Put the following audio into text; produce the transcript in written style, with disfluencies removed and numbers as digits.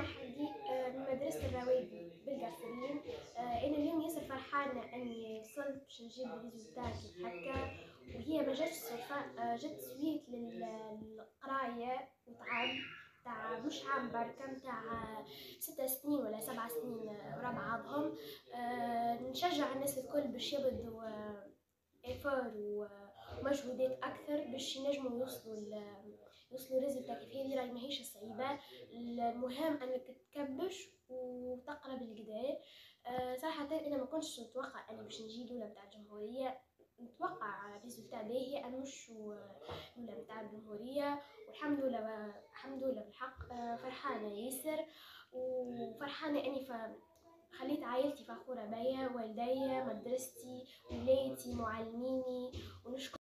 جبنا مدرسة الروادي بالقصرين. أنا اليوم ياسر فرحانة إني وصلت باش نجيب ريزولتاتي هكا، وهي ما جاتش صدفة، جات سويت للقراية وتعب تاع مش عام بركة تاع 6 سنين ولا 7 سنين ورا بعضهم. نشجع الناس الكل باش يبذلوا إفار ومجهودات أكثر باش ينجموا يوصلوا ريزلتا كيف هي. راهي ماهيش صعيبة، المهم أنك تكبش وتقرا بالقدا. صراحة أنا ما كنتش نتوقع أني باش نجي الأولى متاع الجمهورية، نتوقع ريزلتا باهي أنا مش الأولى متاع الجمهورية، والحمد لله الحمد لله بالحق. فرحانة ياسر وفرحانة أني خليت عائلتي فخورة بيا، والديا، مدرستي، ولايتي، معلميني، ونشكر